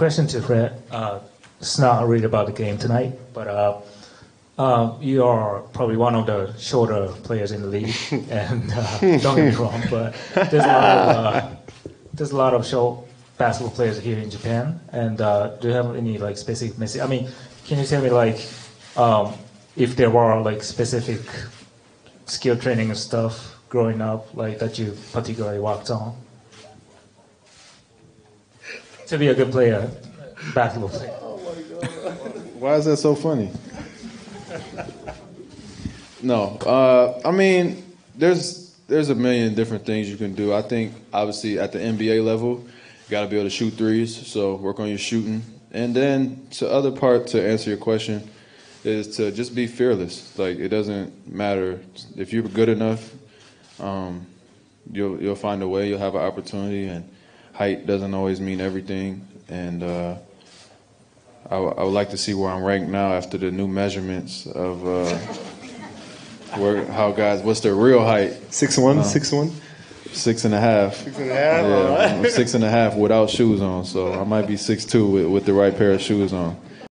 question to Fred. It's not really about the game tonight, but you are probably one of the shorter players in the league, and don't get me wrong, but there's a lot of short basketball players here in Japan. And do you have any like specific message? I mean, can you tell me like if there were like specific skill training and stuff growing up like that you particularly worked on to be a good player, basketball player? Why is that so funny? No, I mean, there's a million different things you can do. I think, obviously, at the NBA level, you got to be able to shoot threes, so work on your shooting. And then the other part, to answer your question, is to just be fearless. Like, it doesn't matter. If you're good enough, you'll find a way, you'll have an opportunity, and height doesn't always mean everything. And I would like to see where I'm ranked now after the new measurements of how guys, what's their real height? 6'1", 6'1"? 6.5. 6.5? Yeah, 6.5 without shoes on, so I might be 6'2" with the right pair of shoes on.